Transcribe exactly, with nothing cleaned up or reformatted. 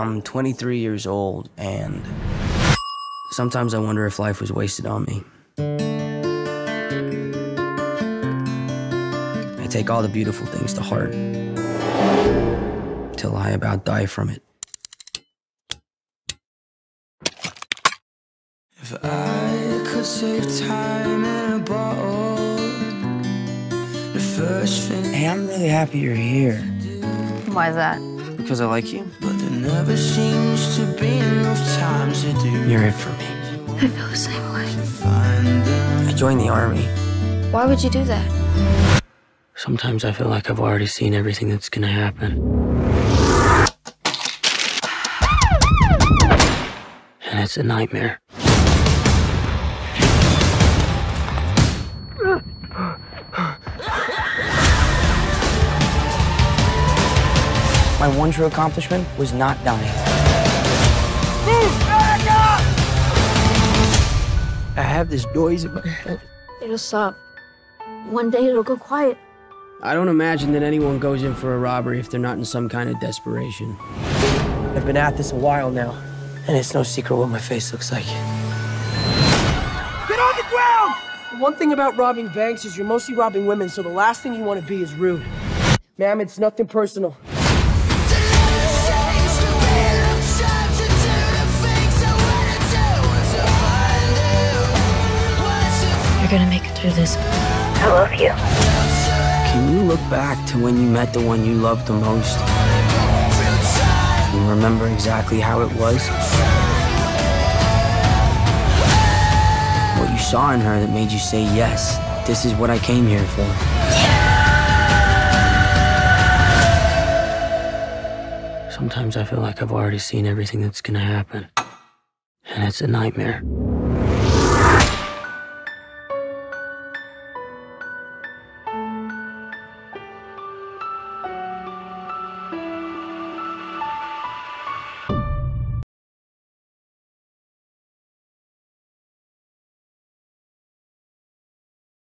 I'm twenty-three years old, and sometimes I wonder if life was wasted on me. I take all the beautiful things to heart, till I about die from it. If I could save time in a bottle, the first thing... Hey, I'm really happy you're here. Why is that? Because I like you. But there never seems to be enough time to do. You're it for me. I feel the same way. I joined the army. Why would you do that? Sometimes I feel like I've already seen everything that's gonna happen. And it's a nightmare. My one true accomplishment was not dying. Move back up! I have this noise in my head. It'll stop. One day it'll go quiet. I don't imagine that anyone goes in for a robbery if they're not in some kind of desperation. I've been at this a while now, and it's no secret what my face looks like. Get on the ground! One thing about robbing banks is you're mostly robbing women, so the last thing you want to be is rude. Ma'am, it's nothing personal. You're gonna make it through this. I love you. Can you look back to when you met the one you loved the most? And remember exactly how it was? What you saw in her that made you say, yes, this is what I came here for. Yeah! Sometimes I feel like I've already seen everything that's gonna happen. And it's a nightmare.